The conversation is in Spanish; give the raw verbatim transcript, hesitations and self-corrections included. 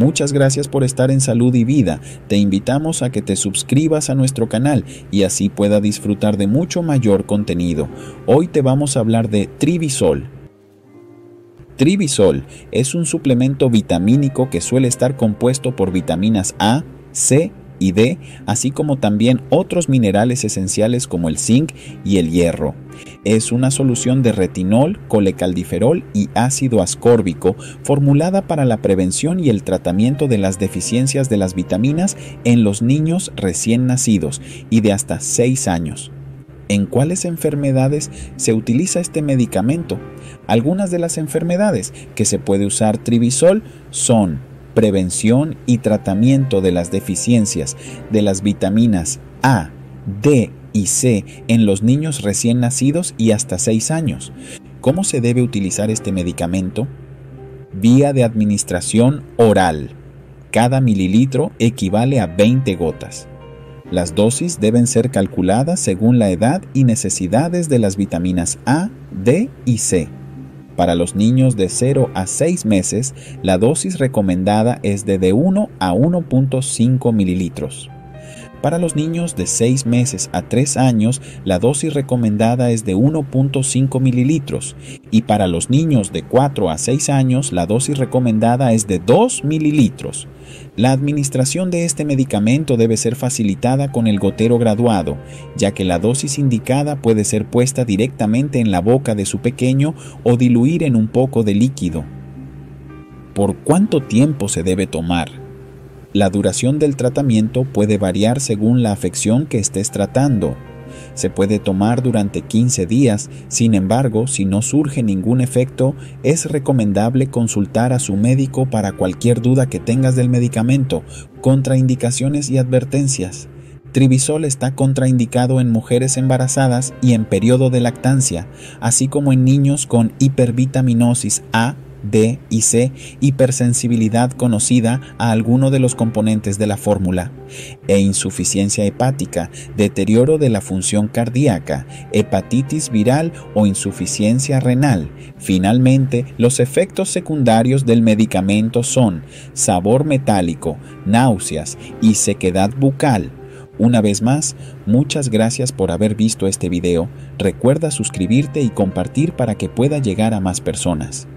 Muchas gracias por estar en Salud y Vida. Te invitamos a que te suscribas a nuestro canal y así pueda disfrutar de mucho mayor contenido. Hoy te vamos a hablar de Trivisol. Trivisol es un suplemento vitamínico que suele estar compuesto por vitaminas A, C y D, así como también otros minerales esenciales como el zinc y el hierro. Es una solución de retinol, colecalciferol y ácido ascórbico, formulada para la prevención y el tratamiento de las deficiencias de las vitaminas en los niños recién nacidos y de hasta seis años. ¿En cuáles enfermedades se utiliza este medicamento? Algunas de las enfermedades que se puede usar Trivisol son prevención y tratamiento de las deficiencias de las vitaminas A, D y C en los niños recién nacidos y hasta seis años. ¿Cómo se debe utilizar este medicamento? Vía de administración oral. Cada mililitro equivale a veinte gotas. Las dosis deben ser calculadas según la edad y necesidades de las vitaminas A, D y C. Para los niños de cero a seis meses, la dosis recomendada es de de uno a uno punto cinco mililitros. Para los niños de seis meses a tres años, la dosis recomendada es de uno punto cinco mililitros. Y para los niños de cuatro a seis años, la dosis recomendada es de dos mililitros. La administración de este medicamento debe ser facilitada con el gotero graduado, ya que la dosis indicada puede ser puesta directamente en la boca de su pequeño o diluir en un poco de líquido. ¿Por cuánto tiempo se debe tomar? La duración del tratamiento puede variar según la afección que estés tratando. Se puede tomar durante quince días, sin embargo, si no surge ningún efecto, es recomendable consultar a su médico para cualquier duda que tengas del medicamento, contraindicaciones y advertencias. Trivisol está contraindicado en mujeres embarazadas y en periodo de lactancia, así como en niños con hipervitaminosis A, D y C, hipersensibilidad conocida a alguno de los componentes de la fórmula, e insuficiencia hepática, deterioro de la función cardíaca, hepatitis viral o insuficiencia renal. Finalmente, los efectos secundarios del medicamento son sabor metálico, náuseas y sequedad bucal. Una vez más, muchas gracias por haber visto este video. Recuerda suscribirte y compartir para que pueda llegar a más personas.